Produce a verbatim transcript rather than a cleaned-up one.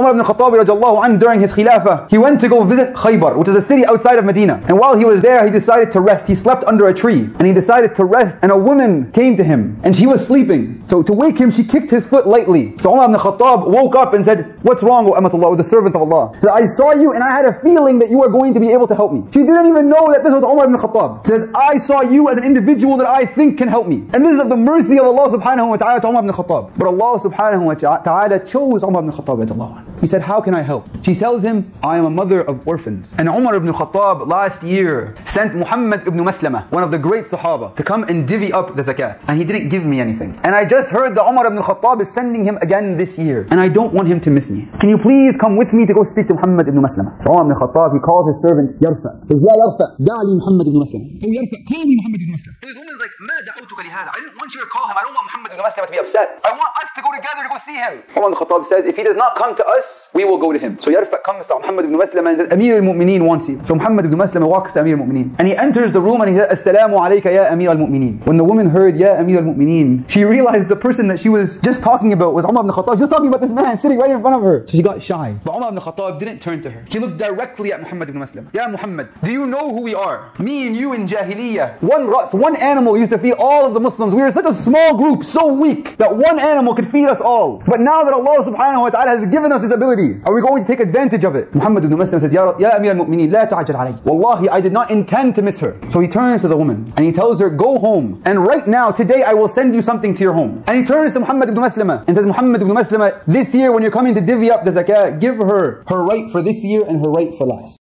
Umar ibn al-Khattab radiallahu anhu during his khilafah, he went to go visit Khaybar, which is a city outside of Medina. And while he was there, he decided to rest. He slept under a tree and he decided to rest, and a woman came to him and she was sleeping. So to wake him, she kicked his foot lightly. So Umar ibn al-Khattab woke up and said, "What's wrong, O Amatullah, O the servant of Allah? He said, I saw you and I had a feeling that you were going to be able to help me." She didn't even know that this was Umar ibn al-Khattab. She says, "I saw you as an individual that I think can help me." And this is of the mercy of Allah subhanahu wa ta'ala to Umar ibn al-Khattab. But Allah subhanahu wa ta'ala chose Umar ibn al-Khattab. He said, "How can I help?" She tells him, "I am a mother of orphans." And Umar ibn al-Khattab last year sent Muhammad ibn Maslamah, one of the great Sahaba, to come and divvy up the zakat. And he didn't give me anything. And I just heard that Umar ibn al-Khattab is sending him again this year. And I don't want him to miss me. Can you please come with me to go speak to Muhammad ibn Maslamah? So Umar ibn al-Khattab, he calls his servant Yarfa. He says, "Ya Yarfa, da'ali Muhammad ibn Maslamah. Oh Yarfa, call me Muhammad ibn Maslamah." This woman's like, "Ma da'autuka lihada." I didn't want you to call him. I don't want Muhammad ibn Maslamah to be upset. I want us to go together to go see him. Umar ibn al-Khattab says, if he does not come to us, we will go to him. So Yarfa comes to Muhammad ibn Maslamah and says, "Amir al-Mu'mineen wants you." So Muhammad ibn Maslamah walks to Amir al-Mu'mineen. And he enters the room and he says, "Assalamu alayka ya Amir al-Mu'mineen." When the woman heard "Ya Amir al-Mu'mineen," she realized the person that she was just talking about was Umar ibn al-Khattab. She was talking about this man sitting right in front of her. So she got shy. But Umar ibn al-Khattab didn't turn to her. He looked directly at Muhammad ibn Maslamah. "Ya Muhammad, do you know who we are? Me and you in Jahiliyyah. One ras, one animal used to feed all of the Muslims. We were such a small group, so weak, that one animal could feed us all. But now that Allah subhanahu wa ta'ala has given us this ability, are we going to take advantage of it?" Muhammad ibn Maslamah says, "Ya, ya Amir al-Mu'mineen, la ta'ajjal alayhi. Wallahi, I did not intend to miss her." So he turns to the woman and he tells her, "Go home. And right now, today, I will send you something to your home." And he turns to Muhammad ibn Maslamah and says, "Muhammad ibn Maslamah, this year when you're coming to divvy up the zakat, give her her right for this year and her right for last."